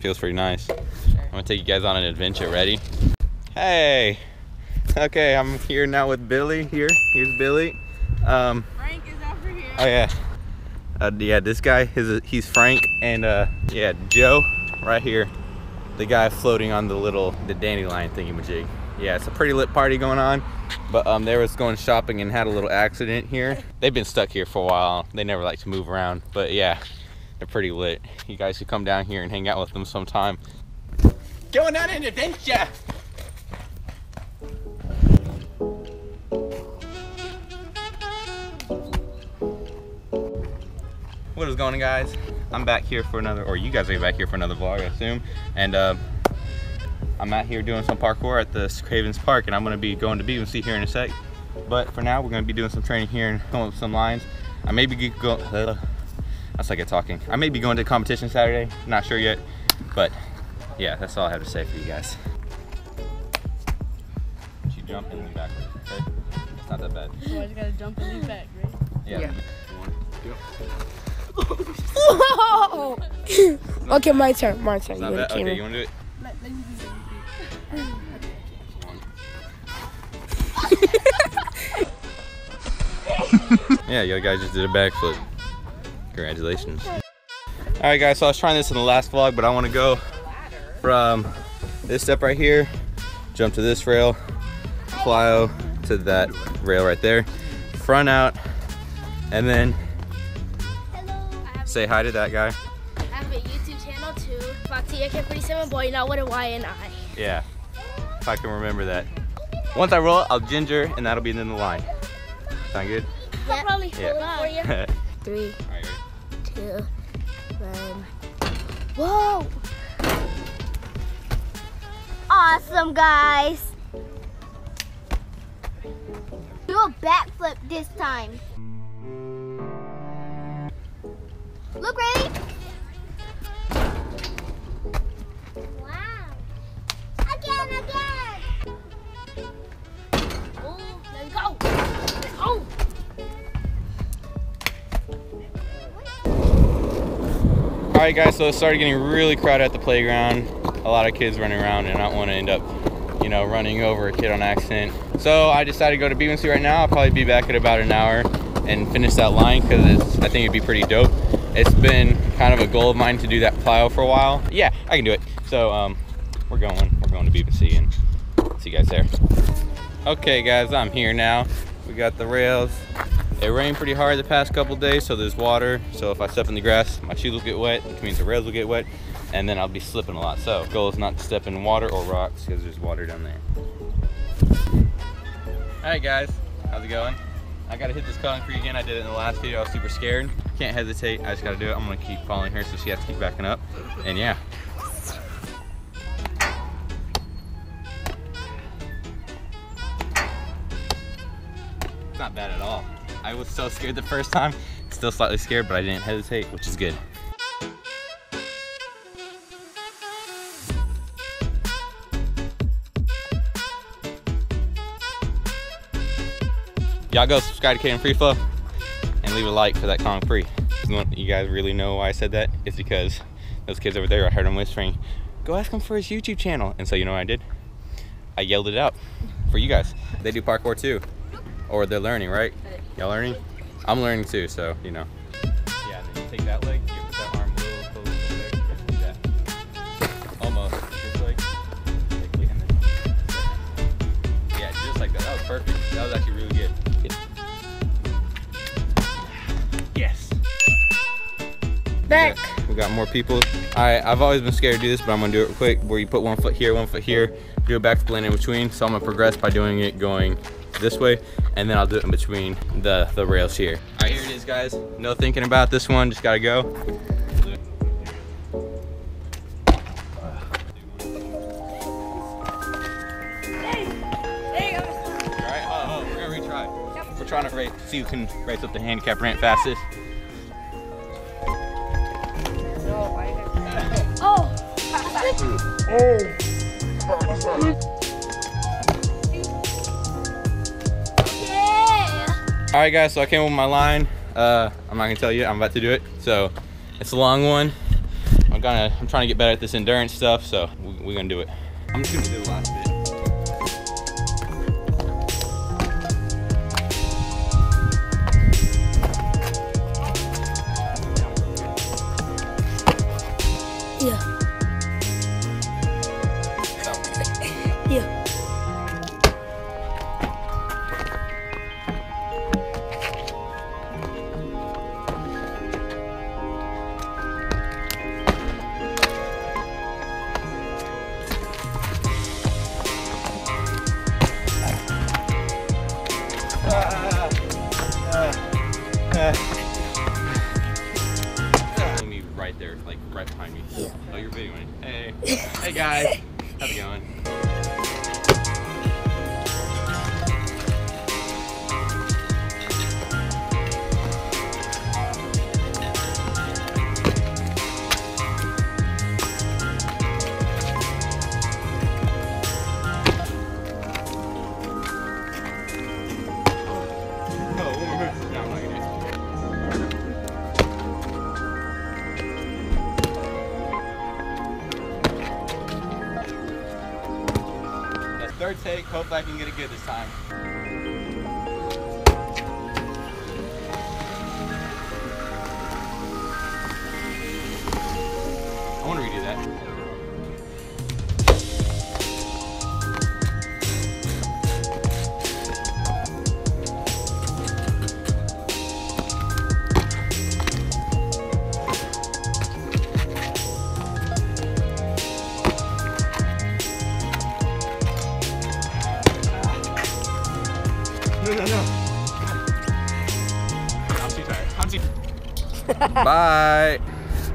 Feels pretty nice. Sure. I'm gonna take you guys on an adventure. Ready? Hey. Okay, I'm here now with Billy. Here's Billy. Frank is over here. Oh yeah. Yeah, this guy, he's Frank, and yeah, Joe, right here, the guy floating on the dandelion thingamajig. Yeah, it's a pretty lit party going on, but they was going shopping and had a little accident here. They've been stuck here for a while. They never like to move around, but yeah, they're pretty lit. You guys should come down here and hang out with them sometime. Going on an adventure! What is going on, guys? I'm back here for another, or you guys are back here for another vlog, I assume. And I'm out here doing some parkour at the Cravens Park, and I'm gonna be going to BMC here in a sec. But for now, we're gonna be doing some training here and going up some lines. I may be going, that's like it talking. I may be going to a competition Saturday, not sure yet. But yeah, that's all I have to say for you guys. You jump and lean backwards, okay? It's not that bad. You always gotta jump and lean back, right? Yeah. One, two. Whoa. Okay, my turn. You want to okay, you want to do it? Let me do it. Yeah, you guys just did a backflip. Congratulations. Alright guys, so I was trying this in the last vlog, but I want to go from this step right here, jump to this rail, plyo to that rail right there, front out, and then say hi to that guy. I have a YouTube channel too. Boy, yeah, if I can remember that. Once I roll, I'll ginger, and that'll be in the line. Sound good? Yep. Probably yeah. 3, 2, 1. Whoa! Awesome, guys. Do a backflip this time. Look, ready? Wow. Again. Oh, let's go. Oh. All right, guys, so it started getting really crowded at the playground. A lot of kids running around, and I don't want to end up, you know, running over a kid on accident. So I decided to go to BMC right now. I'll probably be back in about an hour and finish that line because I think it'd be pretty dope. It's been kind of a goal of mine to do that plyo for a while. Yeah, I can do it. So we're going to BBC and see you guys there. Okay guys, I'm here now. We got the rails. It rained pretty hard the past couple days, so there's water. So if I step in the grass, my shoes will get wet, which means the rails will get wet, and then I'll be slipping a lot. So goal is not to step in water or rocks because there's water down there. All right guys, how's it going? I gotta hit this Kong Free again. I did it in the last video. I was super scared. Can't hesitate. I just gotta do it. I'm gonna keep following her, so she has to keep backing up. And yeah. It's not bad at all. I was so scared the first time. Still slightly scared, but I didn't hesitate, which is good. Y'all go subscribe to Kaden Free Flow and leave a like for that Kong Free. You guys really know why I said that? It's because those kids over there, I heard them whispering, go ask him for his YouTube channel. And so you know what I did? I yelled it out for you guys. They do parkour too. Or they're learning, right? Y'all learning? I'm learning too, so you know. Yeah, and then you take that leg, you put that arm a little closer there, just do that. Almost. Just like, yeah, just like that. That was perfect. That was actually really good. Yes. Back. We got more people. I've always been scared to do this, but I'm gonna do it quick. Where you put one foot here, do a backflip in between. So I'm gonna progress by doing it going this way, and then I'll do it in between the rails here. All right, here it is, guys. No thinking about this one. Just gotta go. We're trying to race, see who can race up the handicap ramp fastest. Oh! Yeah! Alright guys, so I came with my line. I'm not gonna tell you, I'm about to do it. So, it's a long one. I'm I'm trying to get better at this endurance stuff, so we're gonna do it. I'm just gonna do the last bit. Me right there, like right behind me. Yeah. Oh, you're videoing. Hey, hey guys, how's it going? Third take, hopefully I can get it good this time. I want to redo that. No. I'm too tired. Bye.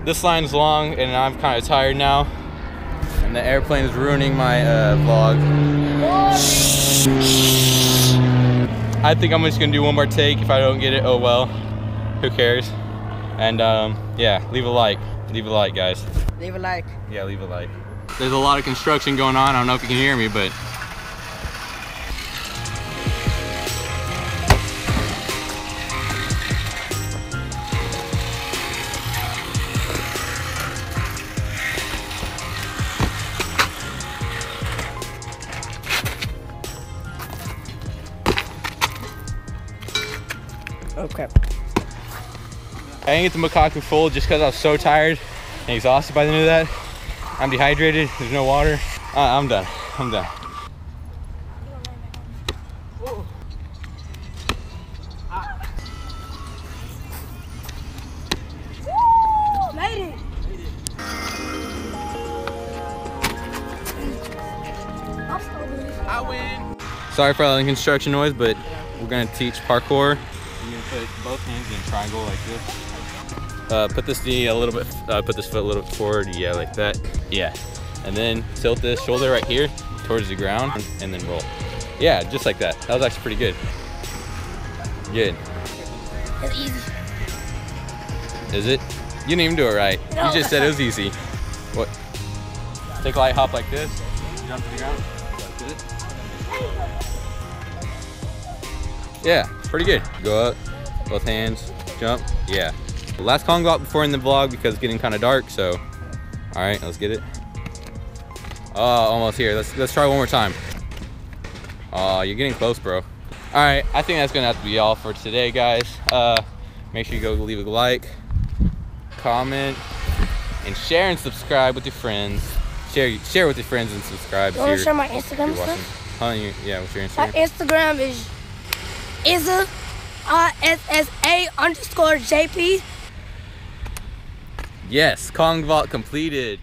This line's long and I'm kind of tired now. And the airplane is ruining my vlog. I think I'm just gonna do one more take. If I don't get it, oh well. Who cares? And yeah, leave a like. Leave a like, guys. Leave a like. Yeah, leave a like. There's a lot of construction going on. I don't know if you can hear me, but. Oh crap. I didn't get the Macaque full just because I was so tired and exhausted by the end of that. I'm dehydrated, there's no water. I'm done, I'm done. I win. Sorry for all the construction noise, but we're gonna teach parkour. I'm gonna put both hands in a triangle like this. Put this knee a little bit, put this foot a little bit forward, yeah, like that, yeah. And then tilt this shoulder right here towards the ground and then roll. Yeah, just like that. That was actually pretty good. Good. It's easy. Is it? You didn't even do it right. No. You just said it was easy. What? Take a light hop like this, jump to the ground, like this. Yeah, pretty good. Go up, both hands, jump, yeah. Last Kong Vault before in the vlog because it's getting kind of dark, so. All right, let's get it. Oh, almost here, let's try one more time. Oh, you're getting close, bro. All right, I think that's gonna have to be all for today, guys. Make sure you go leave a like, comment, and share and subscribe with your friends. Share with your friends and subscribe. You wanna share my Instagram stuff? Huh, yeah, what's your Instagram? My Instagram is IZZA_JP. Yes, Kong Vault completed.